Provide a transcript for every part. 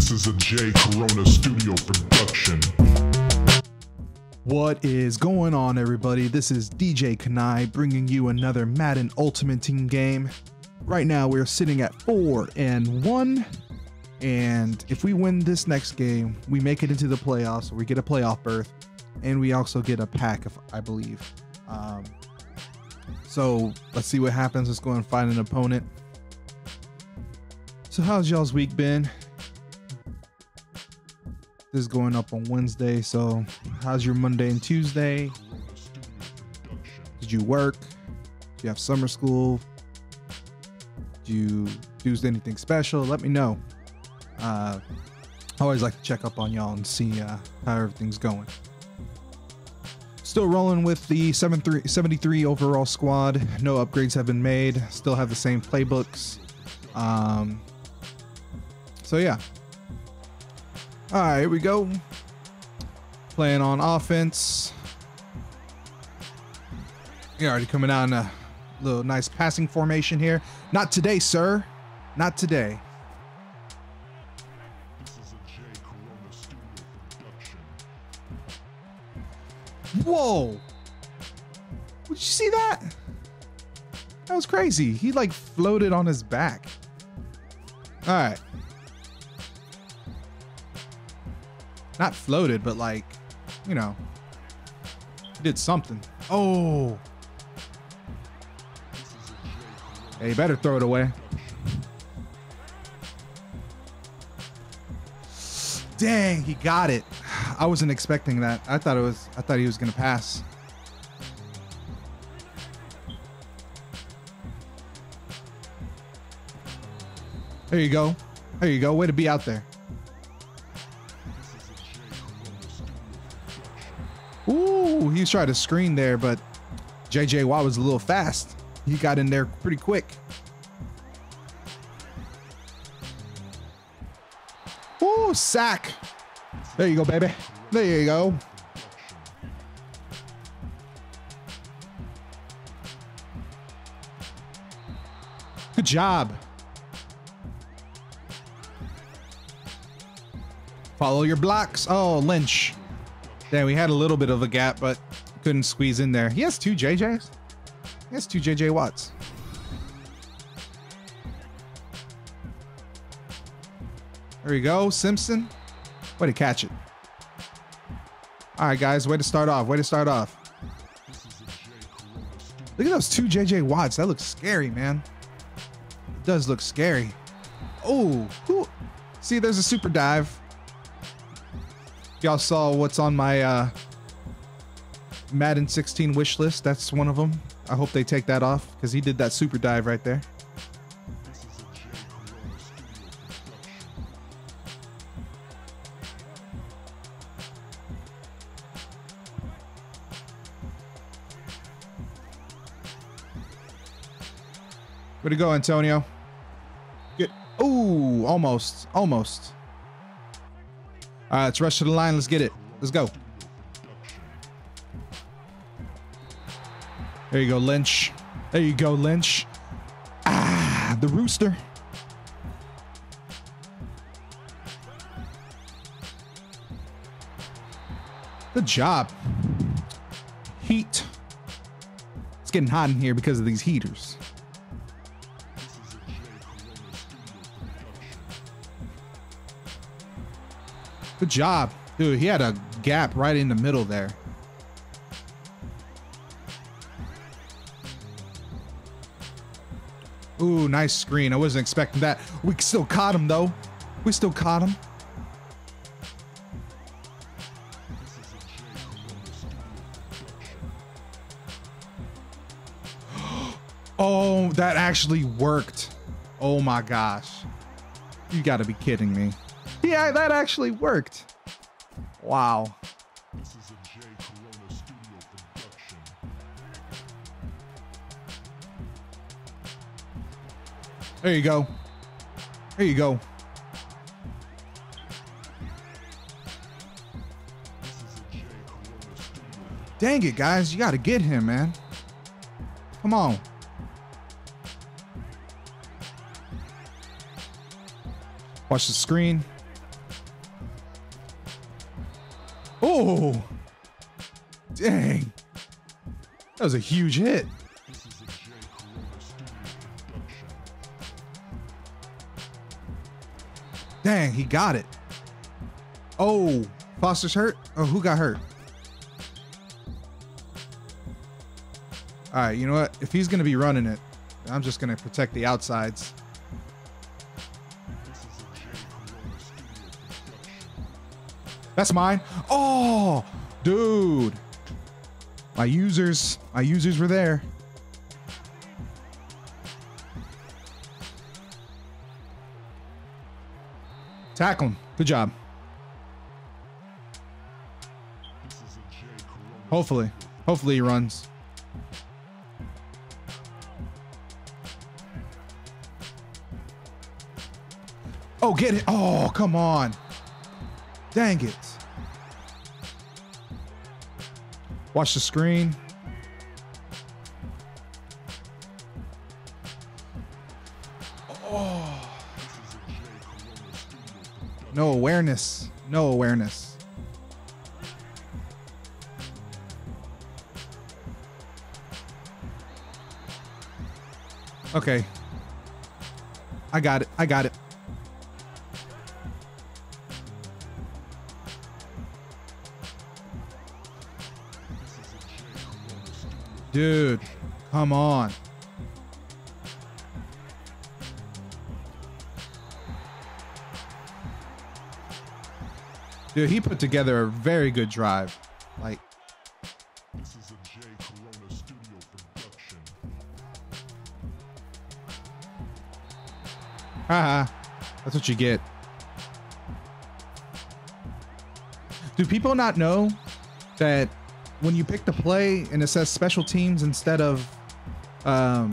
This is a J Corona Studio production. What is going on, everybody? This is DJ KNAI bringing you another Madden Ultimate Team game. Right now we're sitting at 4-1, and if we win this next game, we make it into the playoffs. We get a playoff berth, and we also get a pack, I believe. So let's see what happens. Let's go and find an opponent. So how's y'all's week been? This is going up on Wednesday, so how's your Monday and Tuesday? Did you work? Do you have summer school? Do you do anything special? Let me know. I always like to check up on y'all and see how everything's going. Still rolling with the 73 overall squad. No upgrades have been made. Still have the same playbooks. So yeah. All right, here we go. Playing on offense. You're already coming out in a little nice passing formation here. Not today, sir. Not today. This is a J Corona Studio production. Whoa! Did you see that? That was crazy. He like floated on his back. All right. Not floated, but like, you know, did something. Oh. Hey, better throw it away. Dang, he got it. I wasn't expecting that. I thought he was gonna pass. There you go. There you go. Way to be out there. Ooh, he was trying to screen there, but JJ Watt was a little fast. He got in there pretty quick. Ooh, sack. There you go, baby. There you go. Good job. Follow your blocks. Oh, Lynch. Damn, we had a little bit of a gap, but couldn't squeeze in there. He has two JJs. He has two JJ Watts. There we go, Simpson. Way to catch it. All right, guys, way to start off. Way to start off. Look at those two JJ Watts. That looks scary, man. It does look scary. Oh, whew. See, there's a super dive. Y'all saw what's on my Madden 16 wish list. That's one of them. I hope they take that off because he did that super dive right there. Way to go, Antonio. Good. Ooh, almost, almost. All right, let's rush to the line. Let's get it. Let's go. There you go, Lynch. There you go, Lynch. Ah, the rooster. Good job. Heat. It's getting hot in here because of these heaters. Good job. Dude, he had a gap right in the middle there. Ooh, nice screen. I wasn't expecting that. We still caught him, though. We still caught him. Oh, that actually worked. Oh, my gosh. You got to be kidding me. Yeah, that actually worked. Wow. This is a J Corona Studio production. There you go. There you go. This is a J Corona Studio. Dang it, guys. You got to get him, man. Come on. Watch the screen. Oh, dang. That was a huge hit. This is a J Corona Studio production. Dang, he got it. Oh, Foster's hurt? Oh, who got hurt? All right, you know what? If he's going to be running it, I'm just going to protect the outsides. That's mine. Oh, dude. My users were there. Tackle him. Good job. Hopefully. Hopefully he runs. Oh, get it. Oh, come on. Dang it. Watch the screen. Oh. No awareness. No awareness. Okay. I got it. I got it. Dude, come on. Dude, he put together a very good drive. Like, this is a J Corona Studio production. Haha, that's what you get. Do people not know that when you pick the play and it says special teams instead of a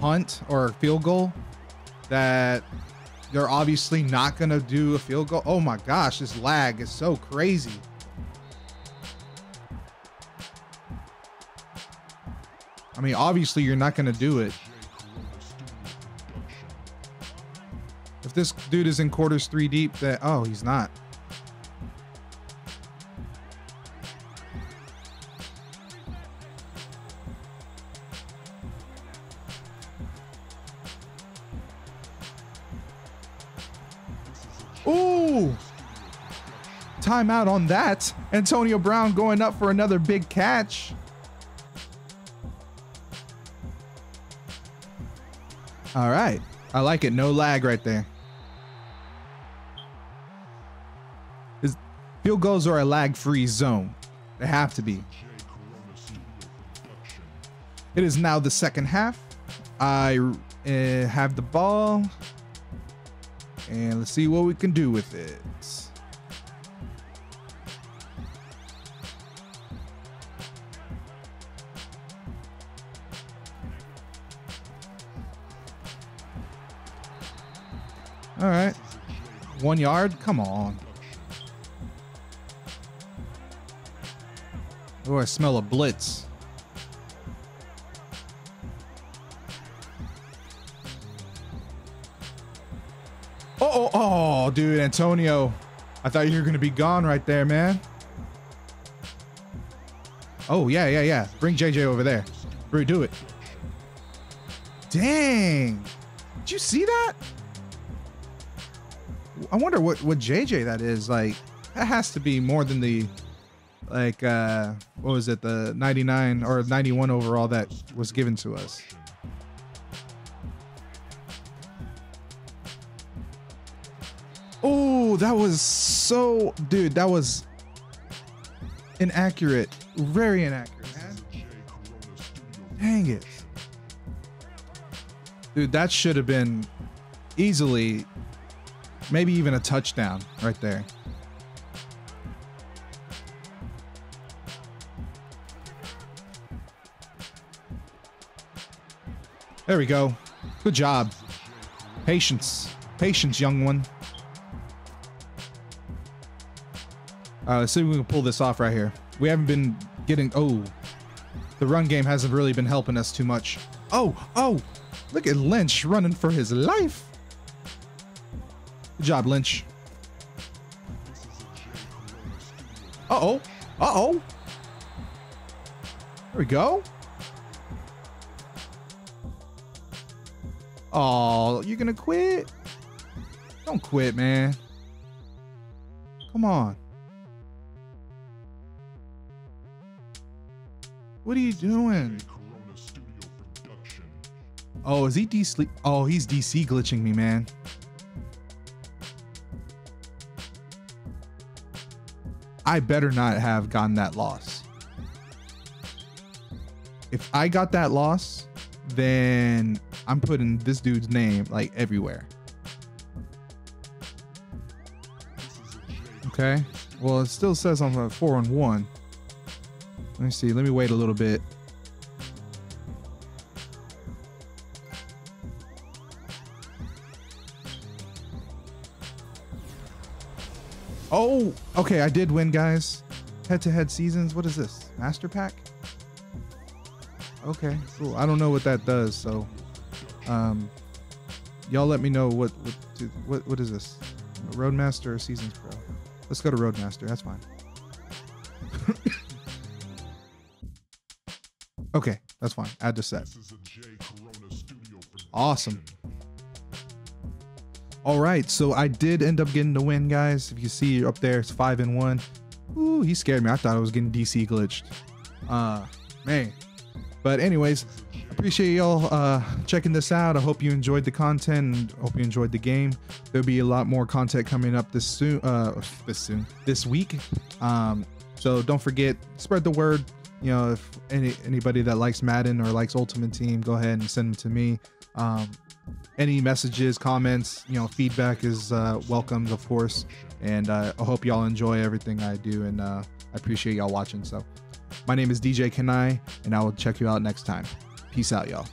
punt or a field goal, that they're obviously not going to do a field goal? Oh my gosh, this lag is so crazy. I mean, obviously you're not going to do it. If this dude is in quarters three deep, that, oh, he's not. Ooh, timeout on that. Antonio Brown going up for another big catch. All right. I like it. No lag right there. Field goals are a lag-free zone. They have to be. It is now the second half. I have the ball. And let's see what we can do with it. All right. 1 yard. Come on. Oh, I smell a blitz. Oh, dude, Antonio, I thought you were going to be gone right there, man. Oh, yeah. Bring JJ over there. Bro, do it. Dang. Did you see that? I wonder what JJ that is. Like, that has to be more than the, like, what was it? The 99 or 91 overall that was given to us. Oh, that was so, dude, that was inaccurate. Very inaccurate, man. Dang it. Dude, that should have been easily, maybe even a touchdown right there. There we go. Good job. Patience. Patience, young one. Let's see if we can pull this off right here. We haven't been getting... Oh, the run game hasn't really been helping us too much. Oh, look at Lynch running for his life. Good job, Lynch. Uh-oh. Uh-oh. There we go. Oh, you're gonna quit? Don't quit, man. Come on. What are you doing? Oh, is he DC? Oh, he's DC glitching me, man. I better not have gotten that loss. If I got that loss, then I'm putting this dude's name like everywhere. Okay. Well, it still says I'm like 4-1. Let me see. Let me wait a little bit. Oh, okay. I did win, guys. Head-to-head seasons. What is this? Master pack? Okay, cool. I don't know what that does, so y'all let me know what is this? Roadmaster or Seasons Pro? Let's go to Roadmaster. That's fine. Okay, that's fine. Add to set. This is a J Corona Studio production. Awesome. All right, so I did end up getting the win, guys. If you see up there, it's 5-1. Ooh, he scared me. I thought I was getting DC glitched. Man. But anyways, appreciate y'all checking this out. I hope you enjoyed the content and hope you enjoyed the game. There'll be a lot more content coming up this week. So don't forget, spread the word. You know, if anybody that likes Madden or likes Ultimate Team, go ahead and send them to me. Any messages, comments, you know, feedback is welcomed, of course. And I hope y'all enjoy everything I do, and I appreciate y'all watching. So my name is DJ KNAI, and I will check you out next time. Peace out, y'all.